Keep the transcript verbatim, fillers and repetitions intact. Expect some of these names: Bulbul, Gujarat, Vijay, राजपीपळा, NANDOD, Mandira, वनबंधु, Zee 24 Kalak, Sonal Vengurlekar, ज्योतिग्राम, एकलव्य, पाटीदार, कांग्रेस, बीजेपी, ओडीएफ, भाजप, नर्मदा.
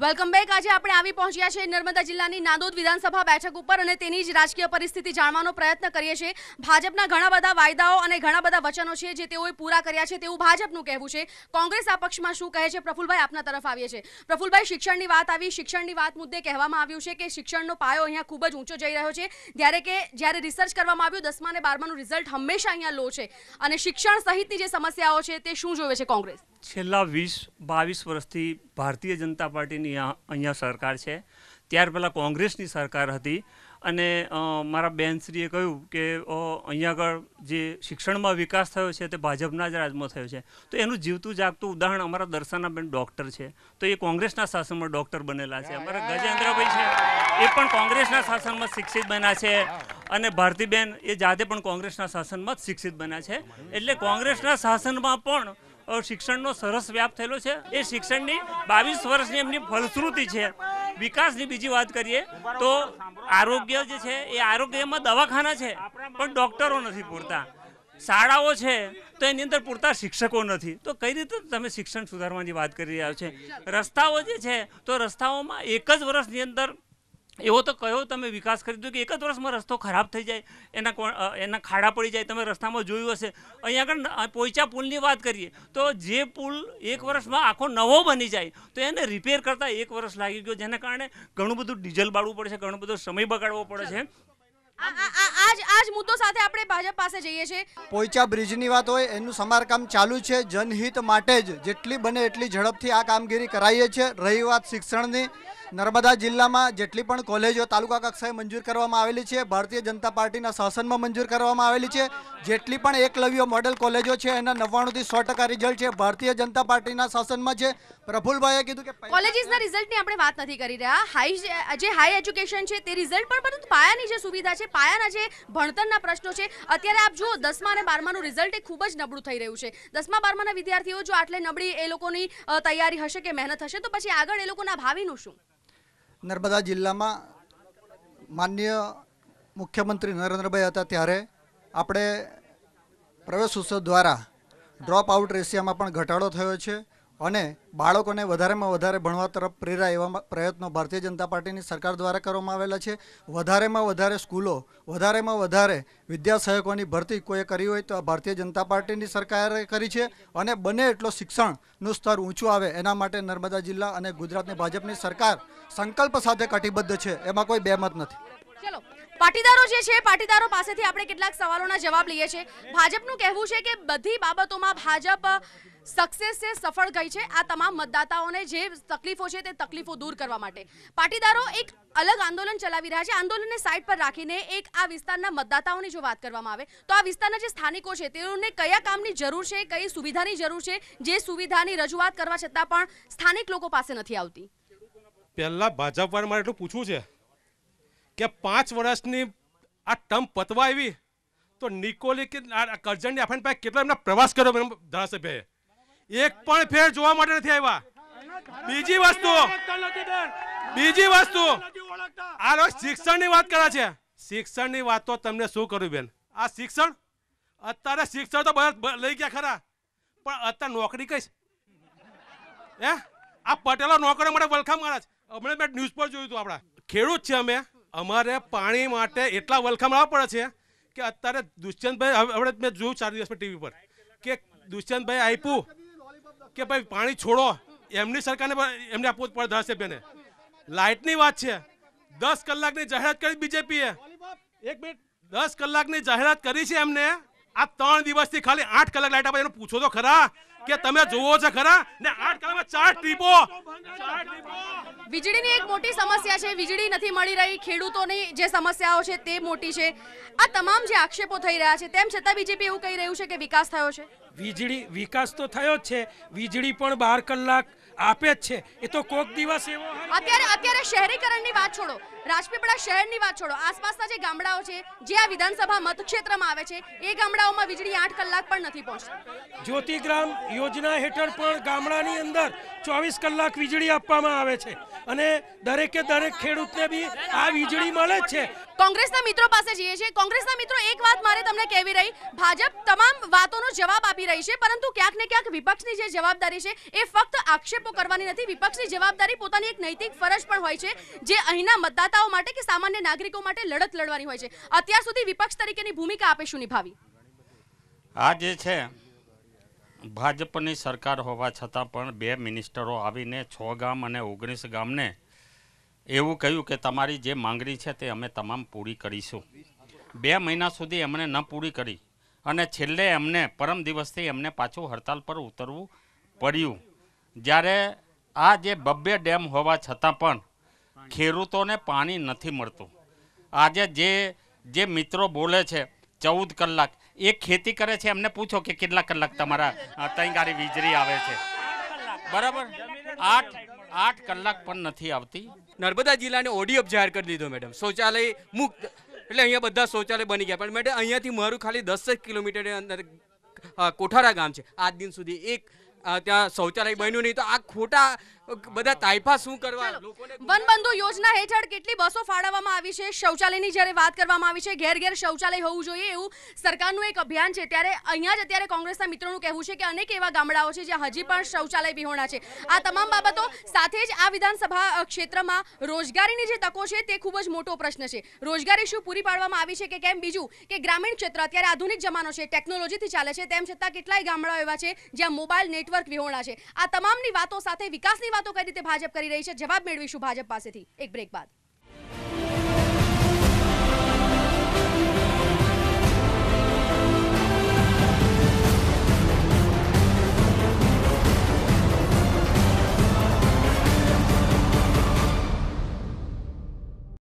Welcome back. आज आपणे आवी पहोंच्या छे नर्मदा जिल्लानी नांदोद विधानसभा बेठक उपर अने तेनी ज राजकीय परिस्थिति जाणवानो प्रयत्न करीए छे। भाजपना घणा बधा वायदाओ अने घणा बधा वचनो छे जे तेओए पूरा कर्या छे तेवुं भाजपनुं कहेवुं छे। कांग्रेस आ पक्षमां शुं कहे छे? प्रफुलभाई आपना तरफ आवीए छे। प्रफुलभाई, शिक्षणनी वात आवी, शिक्षणनी वात मुद्दे कहेवामां आव्युं छे के शिक्षणनो पायो अहींया खूब ज ऊंचो जई रह्यो छे, त्यारे के ज्यारे रिसर्च करवामां आव्युं दसमा अने बारमानुं रिजल्ट हमेशा अहींया लो छे अने शिक्षण सहितनी जे समस्याओ छे ते शुं जोवे छे कांग्रेस? छेल्ला वीस बावीस वर्षथी भारतीय जनता पार्टी नी अहींया सरकार छे, त्यार पहला कांग्रेस नी सरकार हती अने मारा बेनश्रीए कह्युं के अहींया आगळ जे शिक्षण में विकास थयो छे ते भाजपना ज राजमां थयो छे। तो एनुं जीवतुं जागतुं उदाहरण अमारा दर्शनाबेन डॉक्टर छे, तो ये कांग्रेसना शासनमां डॉक्टर बनेला छे। अमारा गजेन्द्रभाई छे, ए पण कांग्रेसना शासनमां शिक्षित बन्या छे अने भारतीबेन ए जाते पण कांग्रेसना शासनमां ज शिक्षित बन्या छे। एटले कांग्रेसना शासनमां पण शिक्षणनो सरस व्याप थयेलो छे। ए शिक्षणनी बावीस वर्षनी एमनी फलश्रुति छे। विकासनी बीजी वात करीए तो आरोग्य जे छे ए आरोग्यमां दवाखाना छे पण डॉक्टरो नथी पूरता, शालाओ छे तो एनी अंदर पूरता शिक्षको नथी। तो कई रीते तमे शिक्षण सुधारवानी वात करी रह्या छे। रस्ताओ जे छे तो रस्ताओमां एक ज वर्षनी अंदर एवो तो कहो तमे विकास करी दो कि एक ज वर्षमां रस्तो खराब थई जाए, एना एना खाड़ा पड़ी जाए। तमे रस्तामां जोयुं हशे अहींया आगळ पोइचा पुलनी वात करीए तो जे पुल एक वर्षमां आखो नवो बनी जाए तो एने रिपेर करता एक वर्ष लागी गयो, जेना कारणे घणुं बधुं डीजल बाळवुं पड़े छे, घणो बधो समय बगाड़वो पड़े छे। आज आज मुद्दों साथे आपणे भाजप पासे जईए छे। पोइचा ब्रिजनी वात होय एनुं समारकाम चालू छे, जनहित माटे ज जेटली बने एटली झड़पथी आ कामगीरी कराईए छे। रही वात शिक्षणनी, नर्मदा जिल्ला में जेटली पण कॉलेजों तालुका कक्षाएं मंजूर करवामां आवेली छे, भारतीय जनता पार्टी शासन में मंजूर करवामां आवेली छे। जेटली पण एकलव्य मॉडल कॉलेजों छे एना नव्वाणु टका रिजल्ट छे, भारतीय जनता पार्टी शासन में छे। प्रफुलभाईए कीधुं के कॉलेजीसना रिजल्टनी आपणे वात नथी करी रह्या, हाई जे हाई एज्युकेशन छे ते रिजल्ट पण, परंतु पायानी जे सुविधा छे, पायाना जे भणतरना प्रश्नो छे। अत्यारे आप जो दसमा अने बारमानुं रिजल्ट ए खूब ज नबळुं थई रह्युं छे। दसमा बारमाना विद्यार्थीओ जो आटले नबळी ए लोकोनी तैयारी हशे के मेहनत हशे तो पछी आगळ ए लोकोना भावीनुं शुं? नर्मदा जिल्ला में माननीय मुख्यमंत्री नरेन्द्र भाई हता त्यारे आपणे प्रवेश उत्सव द्वारा ड्रॉप आउट रेशिया में घटाडो थयो छे अने बाळकोने वधारे में वधारे भणवा तरफ प्रेराय एवा प्रयत्नों भारतीय जनता पार्टी नी सरकार द्वारा करवामां आवेला छे। वधारे में वधारे स्कूलों, वधारे में वधारे विद्यासहायकोनी भरती कोई करी होय तो भारतीय जनता पार्टी नी सरकारे करी छे अने बने एटलो शिक्षणनुं स्तर ऊंचुं आवे एना माटे नर्मदा जिल्ला अने गुजरातनी भाजपनी सरकार संकल्प साथे कटिबद्ध छे, एमां कोई बेमत नथी। चलो पाटीदारों जे छे पाटीदारों पासेथी आपणे કેટલાક સવાલોના જવાબ લઈએ છે। ભાજપનું કહેવું છે કે બધી બાબતોમાં ભાજપ सक्सेस से सफल गई है। आ तमाम मतदाताओने जे तकलीफों छे ते तकलीफों दूर करवा माटे पाटीदारों एक अलग आंदोलन चलावी रह्या छे। आंदोलनने साइड पर राखीने एक आ विस्तारना मतदाताओनी जो वात करवामां आवे तो आ विस्तारना जे स्थानिको छे तेओने कया कामनी जरूर छे, कई सुविधानी जरूर छे, जे सुविधानी रजूआत करवा छतां पण स्थानिक लोको पासे नथी आवती। पहेला भाजपवार मारे एटलुं पूछवुं छे के पांच वर्षनी आ टर्म पतवा आवी तो निकोली के करजणनी आपणे पासे केटला एमना प्रवास कर्यो धारासभ्यए एक पण फेर जोवा माटे नथी आव्या। बीजी वस्तु बीजी वस्तु आ लोक शिक्षणनी वात करे छे। शिक्षणनी वात तो तमने शुं करूं बेन? आ शिक्षण अत्यारे शिक्षण तो बधा लई गया खरा पण अत्यारे नौकरी कई हे? आ पटेलो नौकरी माटे वलखाम करे छे। हमणे મે न्यूज पर જોયું હતું, આપડા ખેડૂત છે અમે, અમારે પાણી માટે એટલા વલખામ આવવા પડે છે કે અત્યારે દુષ્યંતભાઈ હવે મે જોયું ચાર દિવસ પર ટીવી પર કે દુષ્યંતભાઈ આપ્યું के भाई पानी छोड़ो एमनी सरकार ने एमने आपको पड़ धारासभ्य ने लाइटनी बात छे। दस कलाक की जाहरात करी बीजेपी है, एक मिनट दस कलाक की जाहरात करी छे एमने। आ त्रण दिवस थी खाली आठ कलाक लाइट आपे पूछो तो खरा के तमे जोवो छे खरा ने आठ कलाक में चार टीपो चार टीपो वीजळीनी एक मोटी समस्या छे, वीजळी नथी मळी रही, खेडूतोनी जे समस्याओ छे ते मोटी छे। आ तमाम जे आक्षेपो थई रह्या छे तेम छतां बीजेपी एवुं कही रह्युं छे के विकास थयो छे। वीजळी विकास तो थयो छे, वीजळी पण बार कलाक आपे छे, ए तो कोक दिवस एवो हय। અત્યારે અત્યારે શહેરીકરણની વાત છોડો, રાજપીપળા શહેરની વાત છોડો, આસપાસના જે ગામડાઓ છે જે આ વિધાનસભા મતક્ષેત્રમાં આવે છે એ ગામડાઓમાં વીજળી આઠ કલાક પણ નથી પહોંચતી। જ્યોતિગ્રામ યોજના હેઠળ પણ ગામડાની અંદર ચોવીસ કલાક વીજળી આપવામાં આવે છે અને દરેકે દરેક ખેડૂતને બી આ વીજળી મળે છે। કોંગ્રેસના મિત્રો પાસે જઈએ છીએ. કોંગ્રેસના મિત્રો, એક વાત મારે તમને કહેવી રહી. ભાજપ તમામ વાતોનો જવાબ આપી રહી છે, પરંતુ ક્યાંક ને ક્યાંક વિપક્ષની જે જવાબદારી છે એ ફક્ત આક્ષેપો કરવાની નથી. વિપક્ષની જવાબદારી પોતાની એક નૈતિક ફરજ પણ હોય છે, જે અહીંના મતદાતાઓ માટે કે સામાન્ય નાગરિકો માટે લડત લડવાની હોય છે. અત્યાર સુધી વિપક્ષ તરીકેની ભૂમિકા આપે શું નિભાવી? આ જે છે ભાજપની સરકાર હોવા છતાં પણ બે મિનિસ્ટરો આવીને છ ગામ અને ઓગણીસ ગામને એવું કહ્યું કે તમારી જે માંગણી છે તે અમે તમામ પૂરી કરીશું. બે મહિના સુધી એમણે ન પૂરી કરી અને છેલ્લે એમને પરમ દિવસથી એમને પાછું હડતાલ પર ઉતરવું પડ્યું. જ્યારે આ જે બબ્બે ડેમ હોવા છતાં પણ ખેડૂતોને પાણી નથી મળતું. આજે જે જે મિત્રો બોલે છે ચૌદ કલાક, એક ખેતી કરે છે એમને પૂછો કે કેટલા કલાક તમારા તૈંગારી વીજળી આવે છે, બરાબર? આઠ આઠ કલાક પણ નથી આવતી. નર્મદા જિલ્લાને ઓડીએફ જાહેર કરી દીધો મેડમ, શૌચાલય મુક્ત. એટલે અહીંયા બધા શૌચાલય બની ગયા, પણ મેડમ અહીંયાથી મારું ખાલી દસ જ કિલોમીટરની અંદર કોઠારા ગામ છે. આજ દિન સુધી એક ત્યાં શૌચાલય બન્યું નહીં, તો આ ખોટા બધા તાયફા શું કરવા? વનબંધુ યોજના હેઠળ કેટલી બસો ફાળવવામાં આવી છે. શૌચાલયની જ્યારે વાત કરવામાં આવી છે, ઘેર ઘેર શૌચાલય હોવું જોઈએ એવું સરકારનું એક અભિયાન છે, ત્યારે અહીંયા જ અત્યારે કોંગ્રેસના મિત્રોનું કહેવું છે કે અનેક એવા ગામડાઓ છે જ્યાં હજી પણ શૌચાલય વિહોણા છે. આ તમામ બાબતો સાથે જ આ વિધાનસભા ક્ષેત્રમાં રોજગારીની જે તકો છે તે ખૂબ જ મોટો પ્રશ્ન છે. રોજગારી શું પૂરી પાડવામાં આવી છે કે કેમ? બીજું કે ગ્રામીણ ક્ષેત્ર અત્યારે આધુનિક જમાનો છે, ટેકનોલોજીથી ચાલે છે, તેમ છતાં કેટલાય ગામડાઓ એવા છે જ્યાં મોબાઈલ નેટવર્ક વિહોણા છે. આ તમામની વાતો સાથે વિકાસની વાતો કઈ રીતે ભાજપ કરી રહી છે, જવાબ મેળવીશું ભાજપ પાસેથી એક બ્રેક બાદ.